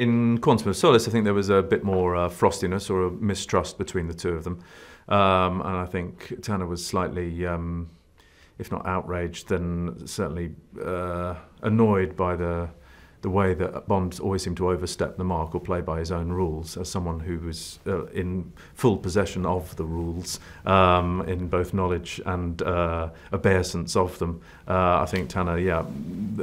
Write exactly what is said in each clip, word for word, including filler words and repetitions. In Quantum of Solace, I think there was a bit more uh, frostiness or a mistrust between the two of them. Um, and I think Tanner was slightly, um, if not outraged, then certainly uh, annoyed by the, the way that Bond always seemed to overstep the mark or play by his own rules, as someone who was uh, in full possession of the rules, um, in both knowledge and uh, obeisance of them. Uh, I think Tanner, yeah,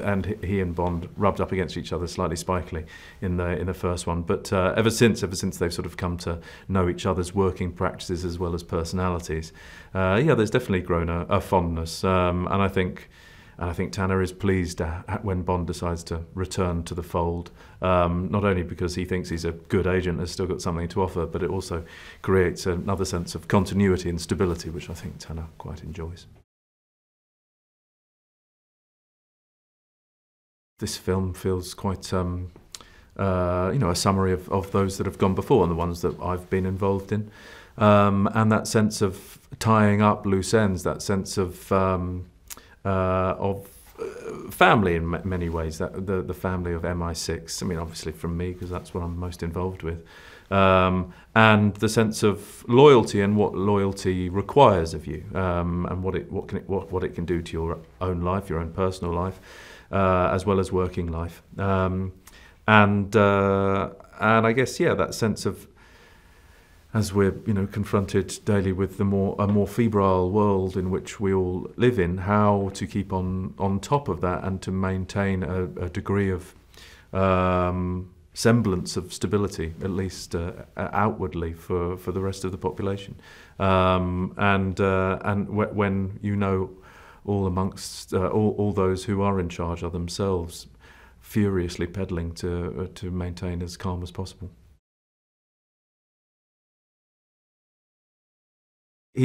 and he and Bond rubbed up against each other slightly spikily in the, in the first one. But uh, ever since, ever since they've sort of come to know each other's working practices as well as personalities, uh, yeah, there's definitely grown a, a fondness. Um, and I think And I think Tanner is pleased when Bond decides to return to the fold, um, not only because he thinks he's a good agent, has still got something to offer, but it also creates another sense of continuity and stability, which I think Tanner quite enjoys. This film feels quite, um, uh, you know, a summary of, of those that have gone before and the ones that I've been involved in. Um, and that sense of tying up loose ends, that sense of... Um, Uh, of uh, family in m many ways, that, the, the family of M I six, I mean obviously from me because that's what I'm most involved with, um, and the sense of loyalty and what loyalty requires of you, um, and what it, what, can it, what, what it can do to your own life, your own personal life, uh, as well as working life. Um, and, uh, and I guess, yeah, that sense of, as we're, you know, confronted daily with the more a more febrile world in which we all live in, how to keep on on top of that and to maintain a, a degree of um, semblance of stability, at least uh, outwardly, for for the rest of the population, um, and uh, and w when you know all amongst uh, all all those who are in charge are themselves furiously peddling to uh, to maintain as calm as possible.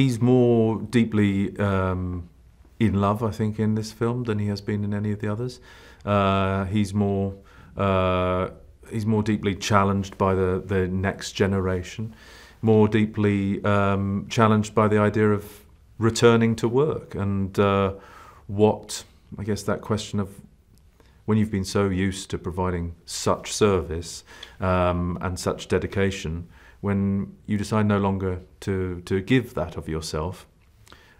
He's more deeply um, in love, I think, in this film than he has been in any of the others. Uh, he's more uh, he's more deeply challenged by the the next generation, more deeply um, challenged by the idea of returning to work and uh, what I guess that question of when you've been so used to providing such service um, and such dedication. When you decide no longer to, to give that of yourself,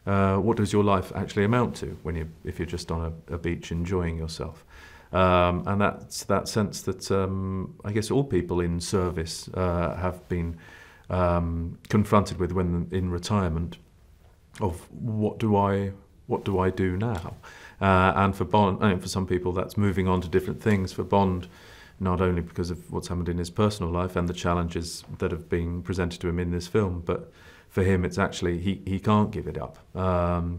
uh, what does your life actually amount to when you, if you're just on a, a beach enjoying yourself? Um, and that's that sense that um, I guess all people in service uh, have been um, confronted with when in retirement of what do I, what do I do now? Uh, and for Bond, I mean, for some people that's moving on to different things. For Bond, not only because of what's happened in his personal life and the challenges that have been presented to him in this film, but for him it's actually, he, he can't give it up. Um,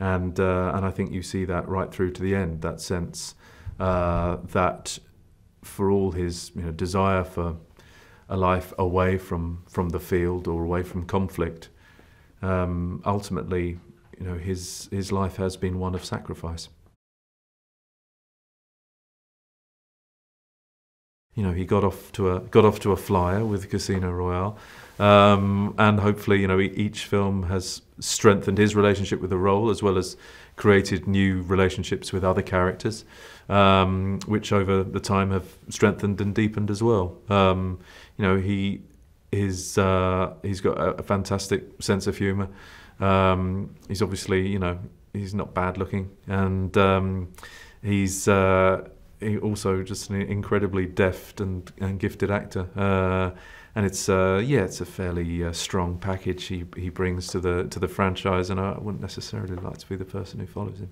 and, uh, and I think you see that right through to the end, that sense uh, that for all his you know, desire for a life away from, from the field or away from conflict, um, ultimately you know, his, his life has been one of sacrifice. You know, he got off to a got off to a flyer with Casino Royale, um, and hopefully, you know, each film has strengthened his relationship with the role as well as created new relationships with other characters, um, which over the time have strengthened and deepened as well. Um, you know, he is uh, he's got a, a fantastic sense of humour. Um, he's obviously, you know, he's not bad looking, and um, he's. Uh, He also just an incredibly deft and, and gifted actor, uh, and it's uh, yeah, it's a fairly uh, strong package he he brings to the to the franchise, and I wouldn't necessarily like to be the person who follows him.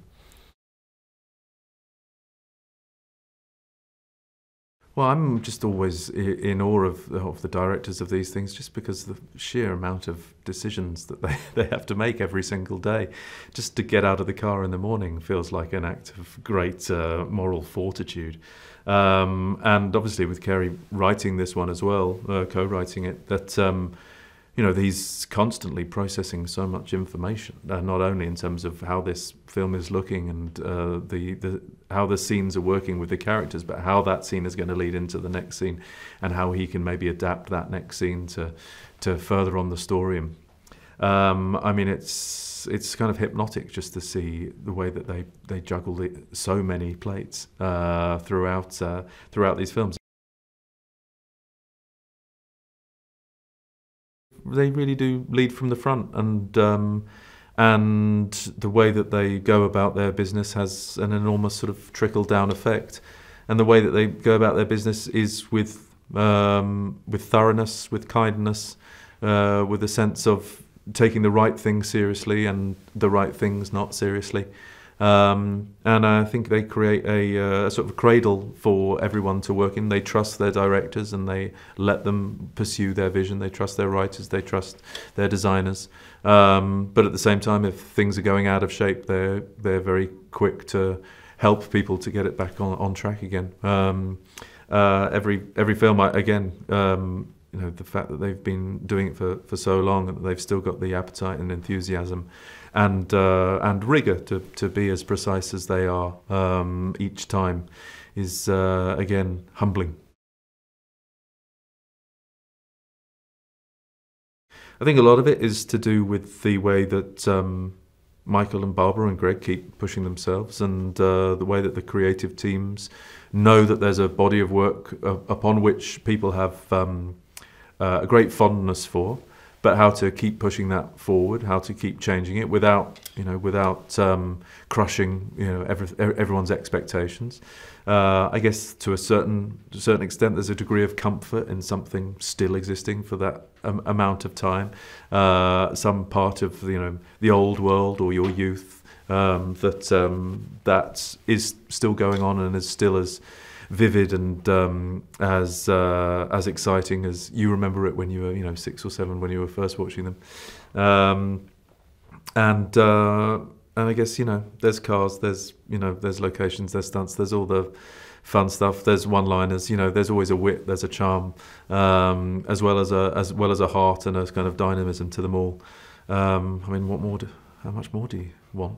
Well, I'm just always in awe of, of the directors of these things, just because of the sheer amount of decisions that they, they have to make every single day. Just to get out of the car in the morning feels like an act of great uh, moral fortitude. Um, and obviously with Cary writing this one as well, uh, co-writing it, that um, you know, he's constantly processing so much information, uh, not only in terms of how this film is looking and uh, the, the how the scenes are working with the characters, but how that scene is going to lead into the next scene, and how he can maybe adapt that next scene to to further on the story. And, um, I mean, it's it's kind of hypnotic just to see the way that they they juggle so many plates uh, throughout uh, throughout these films. they really do lead from the front, and um, and the way that they go about their business has an enormous sort of trickle down effect, and the way that they go about their business is with um, with thoroughness, with kindness, uh, with a sense of taking the right things seriously and the right things not seriously. Um, and I think they create a, a sort of a cradle for everyone to work in. They trust their directors and they let them pursue their vision. They trust their writers, they trust their designers. Um, but at the same time, if things are going out of shape, they're, they're very quick to help people to get it back on, on track again. Um, uh, every, every film, I, again, um, you know, the fact that they've been doing it for, for so long and they've still got the appetite and enthusiasm and uh, and rigor to, to be as precise as they are um, each time is, uh, again, humbling. I think a lot of it is to do with the way that um, Michael and Barbara and Greg keep pushing themselves, and uh, the way that the creative teams know that there's a body of work uh, upon which people have um, uh, a great fondness for, but how to keep pushing that forward, how to keep changing it without, you know, without um, crushing, you know, every, everyone's expectations. Uh, I guess to a certain, to a certain extent, there's a degree of comfort in something still existing for that um, amount of time. Uh, some part of, you know, the old world or your youth um, that um, that is still going on and is still as vivid and um, as uh, as exciting as you remember it when you were, you know, six or seven when you were first watching them, um, and uh, and I guess, you know, there's cars, there's, you know, there's locations, there's stunts, there's all the fun stuff, there's one-liners, you know, there's always a wit, there's a charm, um, as well as a as well as a heart and a kind of dynamism to them all. Um, I mean, what more? Do, how much more do you want?